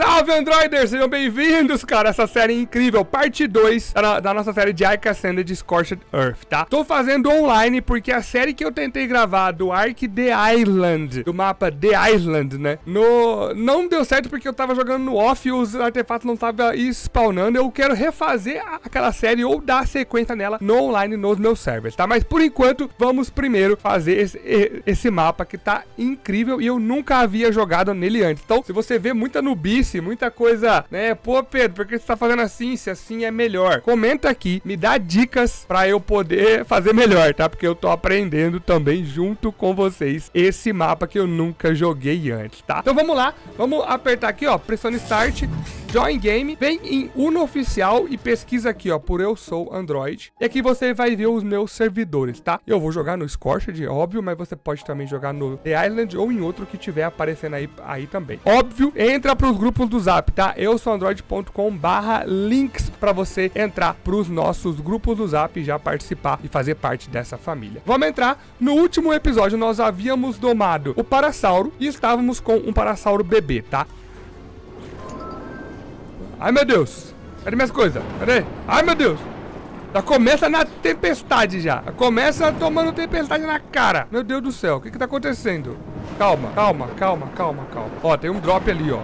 Salve, Androiders! Sejam bem-vindos, cara, essa série incrível, parte 2 da nossa série de Ark Ascended Scorched Earth, tá? Tô fazendo online porque a série que eu tentei gravar do Ark The Island, do mapa The Island, né? Não deu certo porque eu tava jogando no off e os artefatos não estavam spawnando. Eu quero refazer aquela série ou dar sequência nela no online nos meus servers, tá? Mas por enquanto, vamos primeiro fazer esse mapa que tá incrível e eu nunca havia jogado nele antes. Então, se você vê muita nubice, muita coisa, né? Pô, Pedro, por que você tá fazendo assim? Se assim é melhor. Comenta aqui, me dá dicas pra eu poder fazer melhor, tá? Porque eu tô aprendendo também junto com vocês esse mapa que eu nunca joguei antes, tá? Então vamos lá, vamos apertar aqui, ó, pressione Start, Join Game, vem em Uno Oficial e pesquisa aqui, ó, por Eu Sou Android. E aqui você vai ver os meus servidores, tá? Eu vou jogar no Scorched, óbvio, mas você pode também jogar no The Island ou em outro que tiver aparecendo aí também. Óbvio, entra pros grupos do Zap, tá? eusouandroid.com/links pra você entrar pros nossos grupos do Zap e já participar e fazer parte dessa família. Vamos entrar. No último episódio nós havíamos domado o Parasauro e estávamos com um Parasauro bebê, tá? Ai, meu Deus! Cadê minhas coisas? Cadê? Ai, meu Deus! Já começa na tempestade já. Começa tomando tempestade na cara. Meu Deus do céu, o que que tá acontecendo? Calma, calma, calma, calma, calma. Ó, tem um drop ali, ó.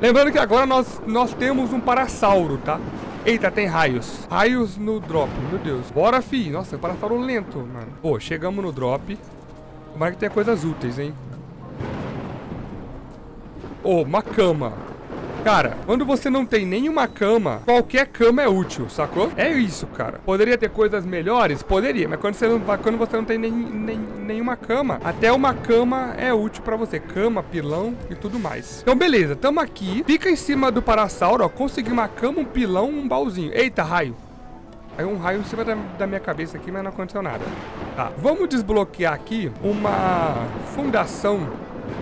Lembrando que agora nós temos um Parasauro, tá? Eita, tem raios. Raios no drop, meu Deus. Bora, fi. Nossa, o Parasauro lento, mano. Pô, chegamos no drop. Tomara que tenha coisas úteis, hein? Ô, uma cama. Cara, quando você não tem nenhuma cama, qualquer cama é útil, sacou? É isso, cara. Poderia ter coisas melhores? Poderia, mas quando você não tem nenhuma cama, até uma cama é útil pra você. Cama, pilão e tudo mais. Então, beleza, tamo aqui. Fica em cima do Parasauro, ó. Consegui uma cama, um pilão, um baúzinho. Eita, raio. Caiu um raio em cima da minha cabeça aqui, mas não aconteceu nada. Tá, vamos desbloquear aqui uma fundação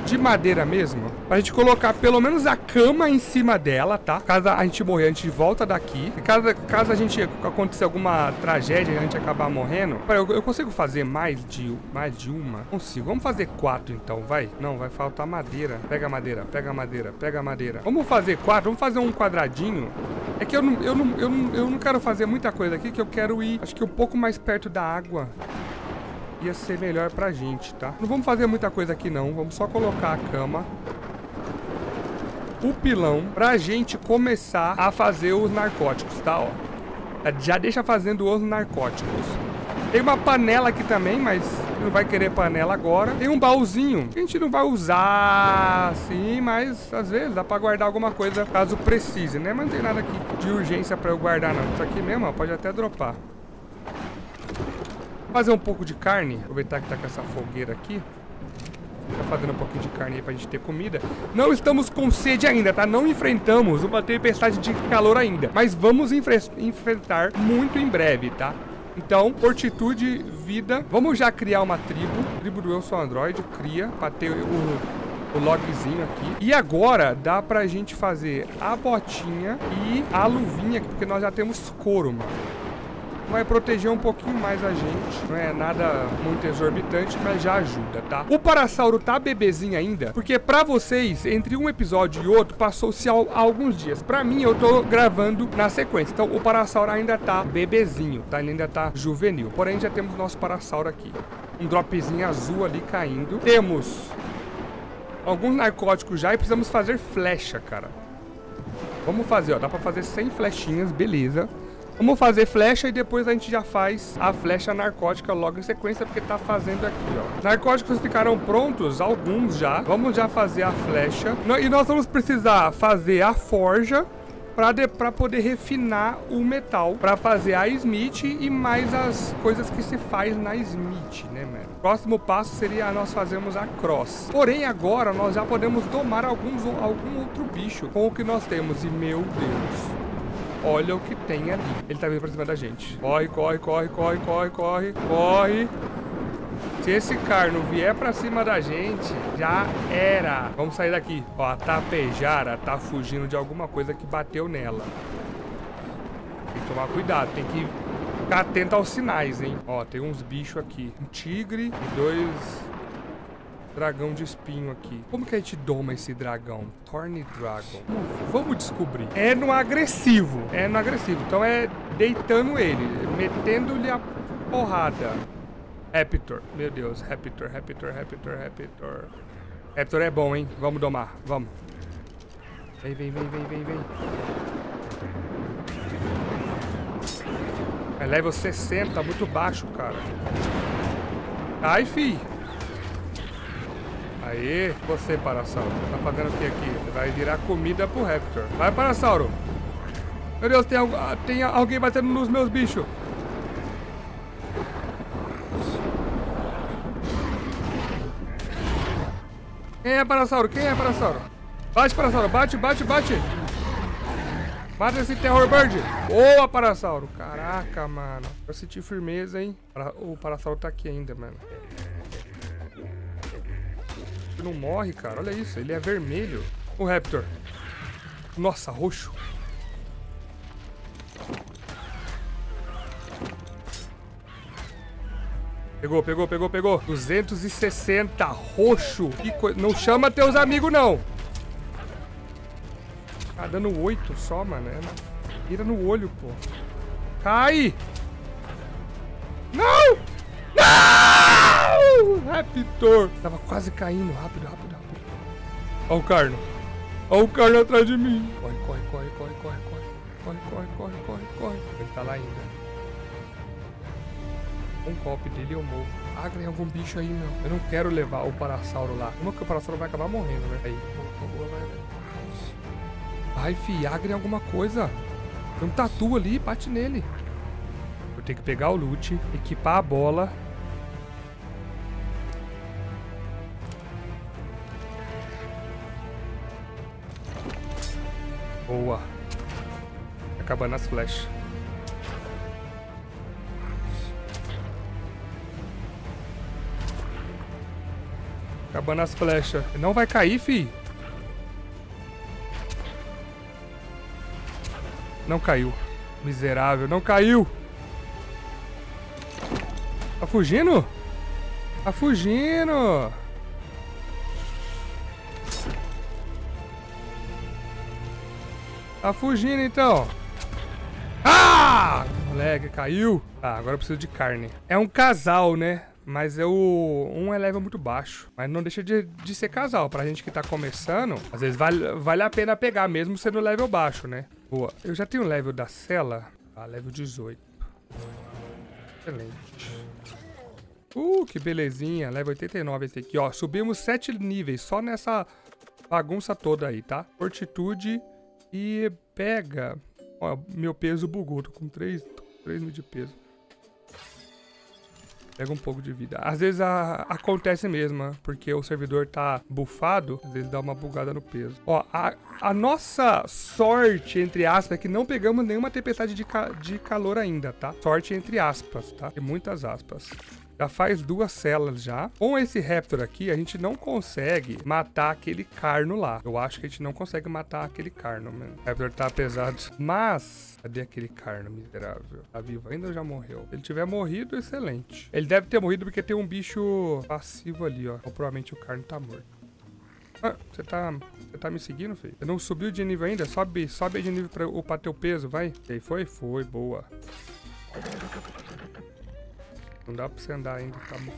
de madeira mesmo, pra gente colocar pelo menos a cama em cima dela, tá? Caso a gente morrer, a gente volta daqui. E caso a gente acontecer alguma tragédia e a gente acabar morrendo... Pera, eu consigo fazer mais de uma? Consigo. Vamos fazer 4, então, vai. Não, vai faltar madeira. Pega a madeira, pega a madeira, pega a madeira. Vamos fazer 4, vamos fazer um quadradinho. É que eu não quero fazer muita coisa aqui, que eu quero ir, acho que um pouco mais perto da água. Ia ser melhor pra gente, tá? Não vamos fazer muita coisa aqui, não. Vamos só colocar a cama, o pilão, pra gente começar a fazer os narcóticos, tá? Ó, já deixa fazendo os narcóticos. Tem uma panela aqui também, mas não vai querer panela agora. Tem um baúzinho que a gente não vai usar, sim, mas às vezes dá pra guardar alguma coisa caso precise, né? Mas não tem nada aqui de urgência pra eu guardar, não. Isso aqui mesmo, ó, pode até dropar. Fazer um pouco de carne, aproveitar que tá com essa fogueira aqui. Tá fazendo um pouquinho de carne aí pra gente ter comida. Não estamos com sede ainda, tá? Não enfrentamos uma tempestade de calor ainda, mas vamos enfrentar muito em breve, tá? Então, fortitude, vida. Vamos já criar uma tribo. Tribo do Eu Sou Android, cria, pra ter o logzinho aqui. E agora dá pra gente fazer a botinha e a luvinha aqui, porque nós já temos couro, mano. Vai proteger um pouquinho mais a gente. Não é nada muito exorbitante, mas já ajuda, tá? O Parasauro tá bebezinho ainda, porque pra vocês, entre um episódio e outro, passou-se alguns dias. Pra mim, eu tô gravando na sequência. Então, o Parasauro ainda tá bebezinho, tá? Ele ainda tá juvenil. Porém, já temos nosso Parasauro aqui. Um dropzinho azul ali caindo. Temos alguns narcóticos já e precisamos fazer flecha, cara. Vamos fazer, ó. Dá pra fazer 100 flechinhas, beleza. Vamos fazer flecha e depois a gente já faz a flecha narcótica logo em sequência, porque tá fazendo aqui, ó. Narcóticos ficaram prontos, alguns já. Vamos já fazer a flecha. E nós vamos precisar fazer a forja pra poder refinar o metal, pra fazer a Smith e mais as coisas que se faz na Smith, né, mano? Próximo passo seria nós fazermos a cross. Porém, agora nós já podemos domar algum outro bicho com o que nós temos. E, meu Deus... Olha o que tem ali. Ele tá vindo pra cima da gente. Corre, corre, corre, corre, corre, corre, corre. Se esse Carno vier pra cima da gente, já era. Vamos sair daqui. Ó, a tapejara tá fugindo de alguma coisa que bateu nela. Tem que tomar cuidado, tem que ficar atento aos sinais, hein. Ó, tem uns bichos aqui. Um tigre e dois... dragão de espinho aqui. Como que a gente doma esse dragão? Thorny Dragon. Vamos descobrir. É no agressivo. É no agressivo. Então é deitando ele. Metendo-lhe a porrada. Raptor. Meu Deus. Raptor, Raptor, Raptor, Raptor. Raptor é bom, hein? Vamos domar. Vamos. Vem, vem, vem, vem, vem, vem. É level 60. Tá muito baixo, cara. Ai, fi. Aê, você, Parasauro. Tá fazendo o que aqui? Vai virar comida pro Raptor. Vai, Parasauro. Meu Deus, tem alguém batendo nos meus bichos. Quem é, Parasauro? Quem é, Parasauro? Bate, Parasauro. Bate, bate, bate. Mata esse Terror Bird. Boa, Parasauro. Caraca, mano. Eu senti firmeza, hein? O Parasauro tá aqui ainda, mano. Não morre, cara. Olha isso. Ele é vermelho. O Raptor. Nossa, roxo. Pegou, pegou, pegou, pegou. 260. Roxo. Que coisa. Não chama teus amigos, não. Ah, dando 8 só, mano. Tira no olho, pô. Cai! Não! Raptor! Tava quase caindo. Rápido, rápido, rápido. Ó o Carno. Ó o Carno atrás de mim. Corre, corre, corre, corre, corre, corre. Corre, corre, corre, corre, corre. Ele tá lá ainda. Um golpe dele eu morro. Ah, ganhei algum bicho aí, não. Eu não quero levar o Parasauro lá. Como que o Parasauro vai acabar morrendo, né? Aí. Vai, fi. Agre em alguma coisa. Tem um tatu ali. Bate nele. Eu tenho que pegar o loot. Equipar a bola. Boa. Acabando as flechas. Acabando as flechas. Não vai cair, fi. Não caiu. Miserável. Não caiu. Tá fugindo? Tá fugindo. Tá fugindo, então. Ah! Moleque, caiu. Tá, agora eu preciso de carne. É um casal, né? Mas um é level muito baixo. Mas não deixa de ser casal. Pra gente que tá começando, às vezes vale a pena pegar, mesmo sendo level baixo, né? Boa. Eu já tenho o level da cela. Ah, level 18. Excelente. Que belezinha. Level 89 esse aqui, ó. Subimos 7 níveis só nessa bagunça toda aí, tá? Fortitude... E pega... Ó, meu peso bugou. Tô com 3 mil de peso. Pega um pouco de vida. Às vezes acontece mesmo, porque o servidor tá bufado. Às vezes dá uma bugada no peso. Ó, a nossa sorte, entre aspas, é que não pegamos nenhuma tempestade de calor ainda, tá? Sorte entre aspas, tá? Tem muitas aspas. Já faz 2 celas já. Com esse Raptor aqui, a gente não consegue matar aquele Carno lá. Eu acho que a gente não consegue matar aquele Carno, mano. O Raptor tá pesado. Mas, cadê aquele Carno miserável? Tá vivo ainda ou já morreu? Se ele tiver morrido, excelente. Ele deve ter morrido porque tem um bicho passivo ali, ó. Ou provavelmente o Carno tá morto. Ah, você tá me seguindo, filho? Você não subiu de nível ainda? Sobe, sobe de nível pra upar teu peso, vai. E aí, foi? Foi, boa. Não dá pra você andar ainda, tá bom.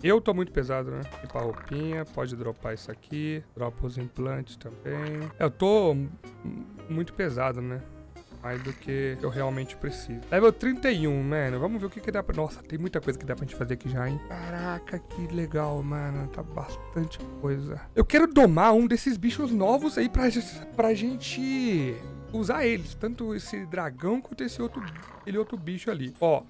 Eu tô muito pesado, né? Tipo a roupinha, pode dropar isso aqui. Dropa os implantes também. Eu tô muito pesado, né? Mais do que eu realmente preciso. Level 31, mano. Vamos ver o que dá pra... Nossa, tem muita coisa que dá pra gente fazer aqui já, hein? Caraca, que legal, mano. Tá bastante coisa. Eu quero domar um desses bichos novos aí pra gente usar eles. Tanto esse dragão quanto esse outro bicho ali. Ó.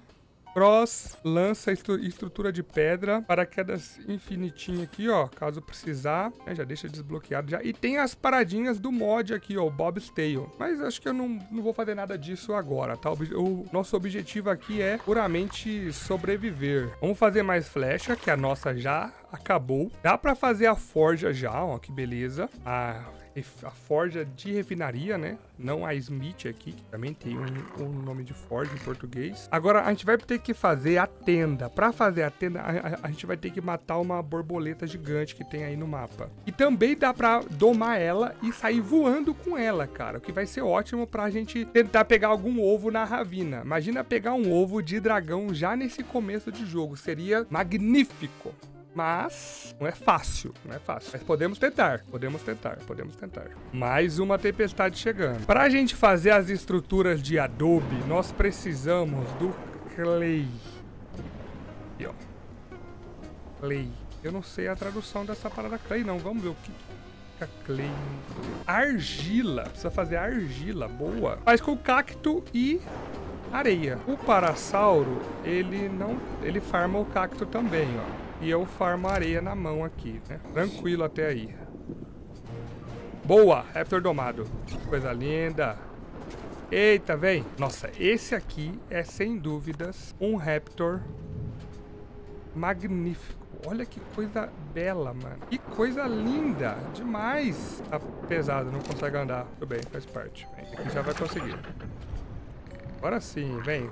Cross, lança, estrutura de pedra, paraquedas infinitinho aqui, ó, caso precisar, né, já deixa desbloqueado já. E tem as paradinhas do mod aqui, ó, o Bob's Tale. Mas acho que eu não vou fazer nada disso agora, tá? O nosso objetivo aqui é puramente sobreviver. Vamos fazer mais flecha, que a nossa já acabou. Dá pra fazer a forja já, ó, que beleza. Ah... a forja de refinaria, né? Não a Smith aqui, que também tem um nome de forja em português. Agora a gente vai ter que fazer a tenda. Para fazer a tenda, a gente vai ter que matar uma borboleta gigante que tem aí no mapa. E também dá pra domar ela e sair voando com ela, cara. O que vai ser ótimo pra gente tentar pegar algum ovo na ravina. Imagina pegar um ovo de dragão já nesse começo de jogo. Seria magnífico. Mas não é fácil, não é fácil. Mas podemos tentar, podemos tentar, podemos tentar. Mais uma tempestade chegando. Para a gente fazer as estruturas de Adobe, nós precisamos do clay. Aqui, ó. Clay. Eu não sei a tradução dessa parada clay, não. Vamos ver o que... Clay. Argila. Precisa fazer argila. Boa. Faz com cacto e... areia. O Parasauro, ele não... ele farma o cacto também, ó. E eu farmo areia na mão aqui, né? Tranquilo até aí. Boa! Raptor domado. Coisa linda. Eita, vem. Nossa, esse aqui é, sem dúvidas, um Raptor magnífico. Olha que coisa bela, mano. Que coisa linda. Demais. Tá pesado, não consegue andar. Tudo bem, faz parte. Aqui já vai conseguir. Agora sim, vem.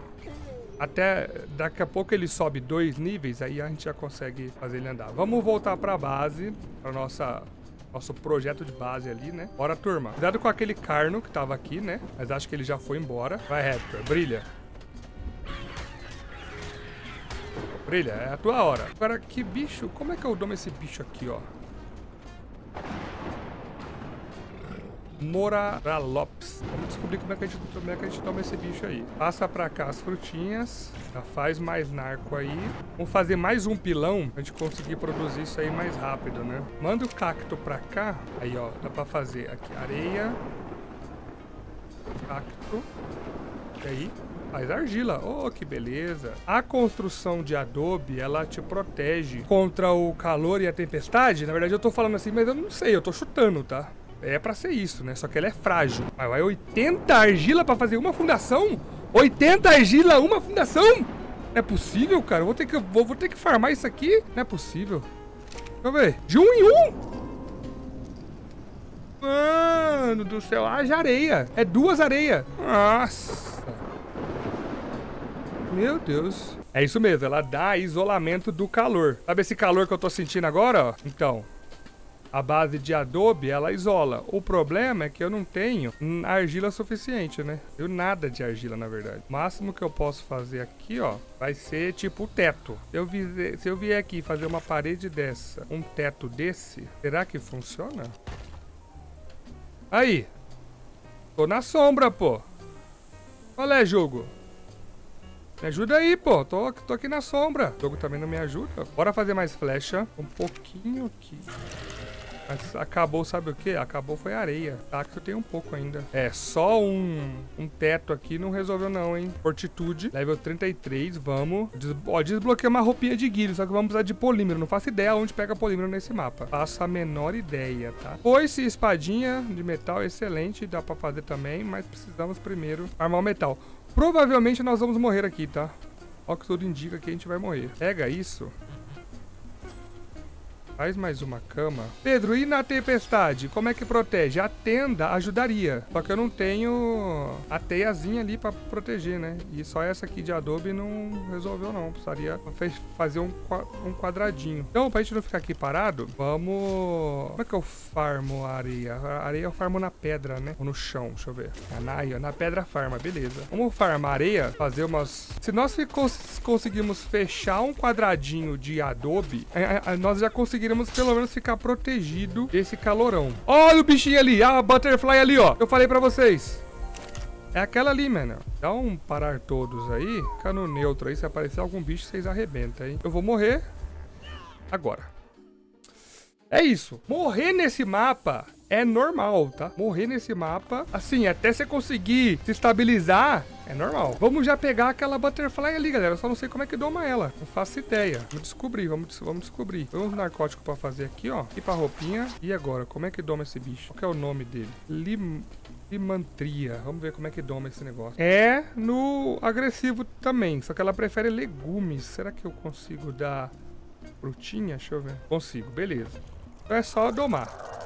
Até daqui a pouco ele sobe 2 níveis, aí a gente já consegue fazer ele andar. Vamos voltar pra base, pra nosso projeto de base ali, né? Bora, turma. Cuidado com aquele Carno que tava aqui, né? Mas acho que ele já foi embora. Vai, Raptor, brilha. Brilha, é a tua hora. Agora, que bicho? Como é que eu domo esse bicho aqui, ó? Moralops. Vamos descobrir como é que a gente toma esse bicho aí. Passa pra cá as frutinhas. Já faz mais narco aí. Vamos fazer mais um pilão pra gente conseguir produzir isso aí mais rápido, né? Manda o cacto pra cá. Aí, ó. Dá pra fazer aqui. Areia. Cacto. E aí? Faz argila. Oh, que beleza. A construção de Adobe, ela te protege contra o calor e a tempestade. Na verdade, eu tô falando assim, mas eu não sei. Eu tô chutando, tá? É pra ser isso, né? Só que ela é frágil. Mas vai 80 argila pra fazer uma fundação? 80 argila, uma fundação? Não é possível, cara. Eu vou ter que farmar isso aqui? Não é possível. Deixa eu ver. De 1 em 1? Mano do céu. Haja areia. É 2 areias. Nossa. Meu Deus. É isso mesmo. Ela dá isolamento do calor. Sabe esse calor que eu tô sentindo agora, ó? Então... a base de Adobe, ela isola. O problema é que eu não tenho argila suficiente, né? Eu nada de argila, na verdade. O máximo que eu posso fazer aqui, ó, vai ser tipo o teto. Se eu vier aqui fazer uma parede dessa, um teto desse, será que funciona? Aí. Tô na sombra, pô. Qual é, jogo? Me ajuda aí, pô. Tô aqui na sombra. O jogo também não me ajuda. Bora fazer mais flecha. Um pouquinho aqui. Mas acabou, sabe o que? Acabou foi areia. Tá, que eu tenho um pouco ainda. É, só um teto aqui não resolveu não, hein? Fortitude, level 33, vamos. Ó, desbloqueei uma roupinha de guilho, só que vamos precisar de polímero. Não faço ideia onde pega polímero nesse mapa. Faço a menor ideia, tá? Foice e espadinha de metal, excelente. Dá pra fazer também, mas precisamos primeiro armar o metal. Provavelmente nós vamos morrer aqui, tá? Ó, que tudo indica que a gente vai morrer. Pega isso. Faz mais uma cama. Pedro, e na tempestade? Como é que protege? A tenda ajudaria. Só que eu não tenho a teiazinha ali pra proteger, né? E só essa aqui de Adobe não resolveu, não. Precisaria fazer um quadradinho. Então, pra gente não ficar aqui parado, vamos... como é que eu farmo a areia? A areia eu farmo na pedra, né? Ou no chão, deixa eu ver. Na pedra farma, beleza. Vamos farmar areia, fazer umas... se nós conseguirmos fechar um quadradinho de Adobe, nós já conseguiremos pelo menos ficar protegido desse calorão. Olha o bichinho ali, a butterfly ali, ó. Eu falei pra vocês. É aquela ali, mano. Dá um parar todos aí. Fica no neutro aí. Se aparecer algum bicho, vocês arrebentam, hein? Eu vou morrer agora. É isso. Morrer nesse mapa é normal, tá? Morrer nesse mapa, assim, até você conseguir se estabilizar... é normal. Vamos já pegar aquela butterfly ali, galera. Eu só não sei como é que doma ela. Não faço ideia. Vamos descobrir, vamos descobrir. Tem uns narcóticos pra fazer aqui, ó. E pra roupinha. E agora, como é que doma esse bicho? Qual que é o nome dele? Limantria. Vamos ver como é que doma esse negócio. É no agressivo também. Só que ela prefere legumes. Será que eu consigo dar frutinha? Deixa eu ver. Consigo, beleza. Então é só domar.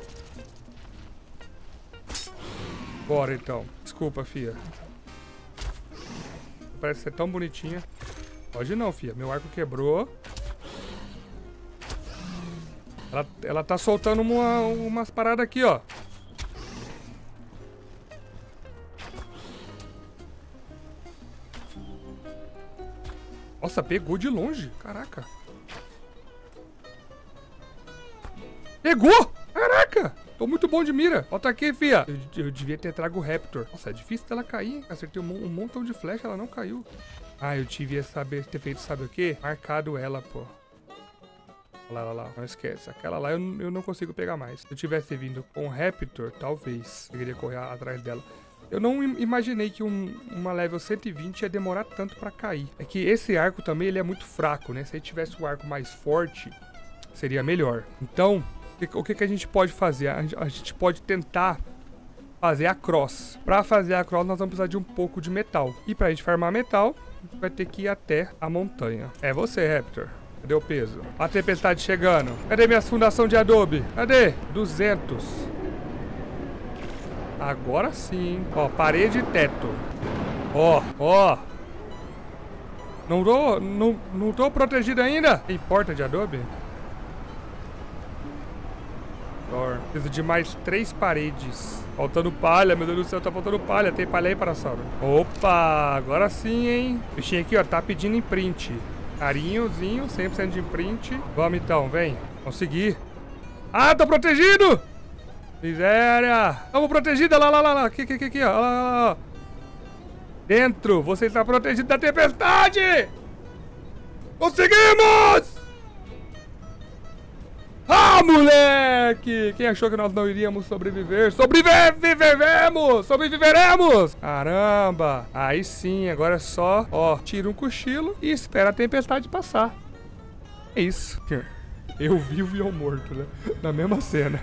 Bora então. Desculpa, fia. Parece ser tão bonitinha. Pode não, fia. Meu arco quebrou. Ela tá soltando umas paradas aqui, ó. Nossa, pegou de longe. Caraca. Pegou! Caraca! Tô muito bom de mira. Ó, tá aqui, fia. Eu devia ter trago o Raptor. Nossa, é difícil dela cair. Acertei um montão de flecha, ela não caiu. Ah, eu devia ter feito, sabe o quê? Marcado ela, pô. Olha lá, não esquece. Aquela lá eu não consigo pegar mais. Se eu tivesse vindo com o Raptor, talvez eu iria correr atrás dela. Eu não imaginei que uma level 120 ia demorar tanto pra cair. É que esse arco também, ele é muito fraco, né? Se ele tivesse um arco mais forte, seria melhor. Então, o que a gente pode fazer? A gente pode tentar fazer a cross. Pra fazer a cross, nós vamos precisar de um pouco de metal. E pra gente farmar metal, a gente vai ter que ir até a montanha. É você, Raptor. Cadê o peso? A tempestade chegando. Cadê minhas fundações de Adobe? Cadê? 200. Agora sim. Ó, parede e teto. Ó, ó. Não tô protegido ainda. Tem porta de Adobe? Dor. Preciso de mais 3 paredes. Faltando palha, meu Deus do céu, tá faltando palha. Tem palha aí, Parasauro? Opa, agora sim, hein? O bichinho aqui, ó, tá pedindo imprint. Carinhozinho, 100% de imprint. Vamos então, vem. Consegui. Ah, tô protegido! Miséria! Estamos protegidos! Lá, lá, lá, lá! Aqui, ó! Lá, lá, lá. Dentro! Você está protegido da tempestade! Conseguimos! Ah, moleque! Quem achou que nós não iríamos sobreviver? Sobreviveremos! Sobreviveremos! Caramba! Aí sim, agora é só, ó, tira um cochilo e espera a tempestade passar. É isso. Eu vivo e eu morto, né? Na mesma cena.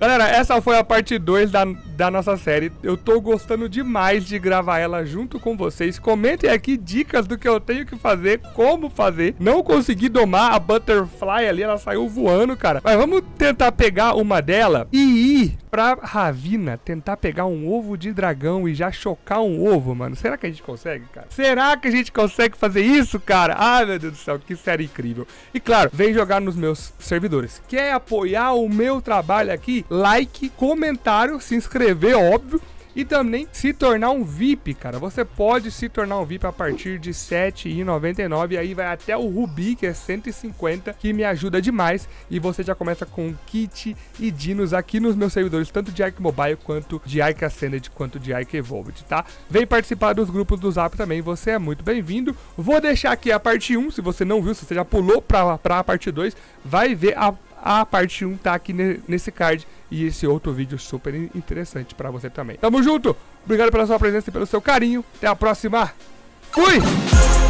Galera, essa foi a parte 2 da nossa série. Eu tô gostando demais de gravar ela junto com vocês. Comentem aqui dicas do que eu tenho que fazer, como fazer. Não consegui domar a Butterfly ali, ela saiu voando, cara. Mas vamos tentar pegar uma dela e ir pra Ravina, tentar pegar um ovo de dragão e já chocar um ovo, mano. Será que a gente consegue, cara? Será que a gente consegue fazer isso, cara? Ah, meu Deus do céu, que série incrível. E claro, vem jogar nos meus servidores. Quer apoiar o meu trabalho aqui? Like, comentário, se inscrever, óbvio. E também se tornar um VIP, cara. Você pode se tornar um VIP a partir de R$ 7,99. Aí vai até o Rubi, que é 150, que me ajuda demais. E você já começa com kit e dinos aqui nos meus servidores, tanto de Ark Mobile, quanto de Ark Ascended, quanto de Ark Evolved, tá? Vem participar dos grupos do Zap também, você é muito bem-vindo. Vou deixar aqui a parte 1, se você não viu, se você já pulou pra parte 2, vai ver a parte 1, tá aqui nesse card. E esse outro vídeo super interessante pra você também. Tamo junto! Obrigado pela sua presença e pelo seu carinho. Até a próxima. Fui!